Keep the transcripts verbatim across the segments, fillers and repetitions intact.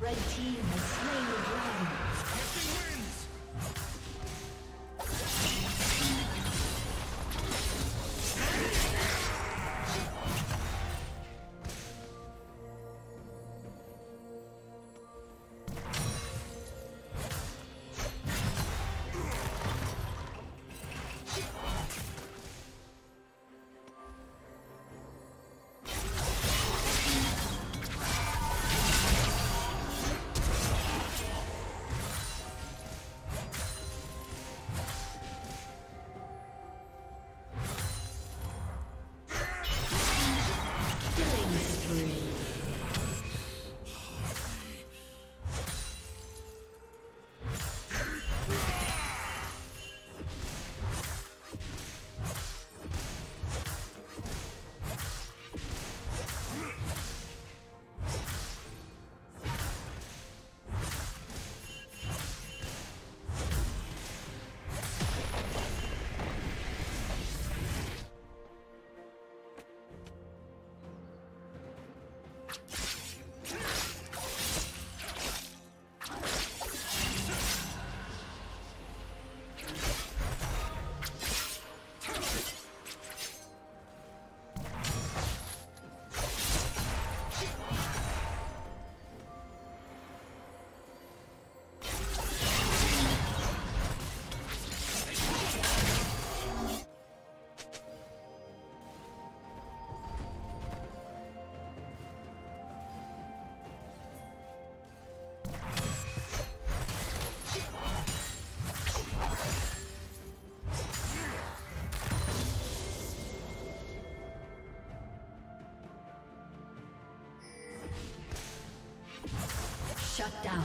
Red team has slain the dragon. Shut down.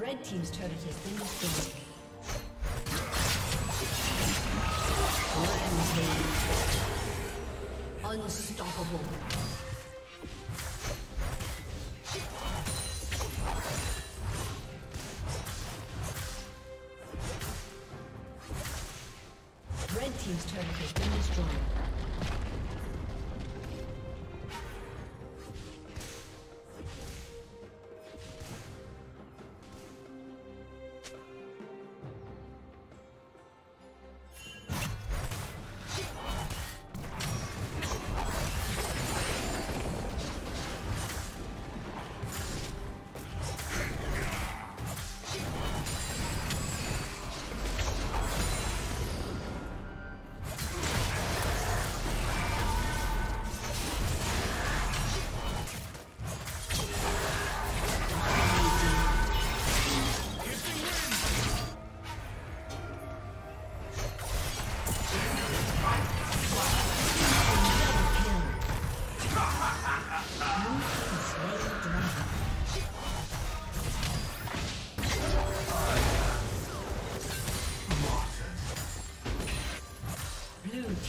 Red team's turret has been destroyed. Rampage. Unstoppable. Red team's turret has been destroyed.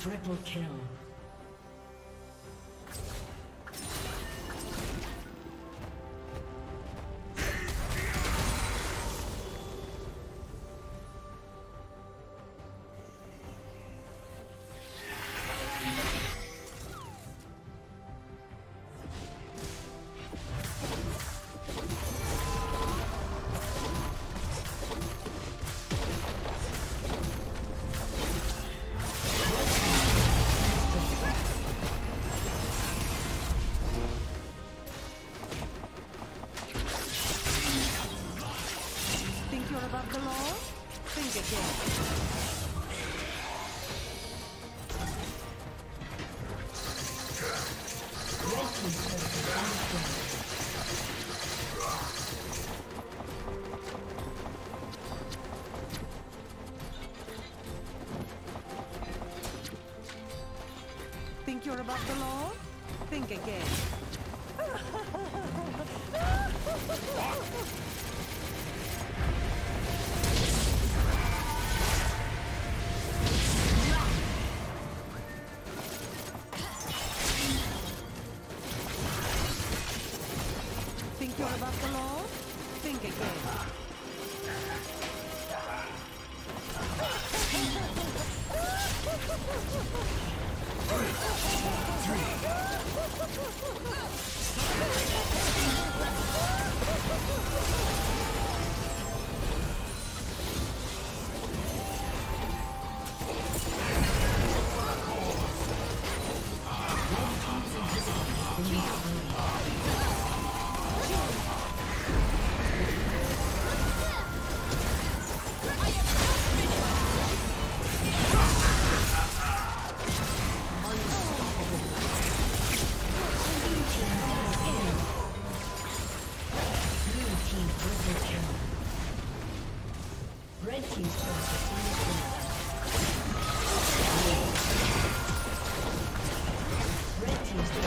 Triple kill. sure about the law? Think again. Think you're above the law? Think again. Red team's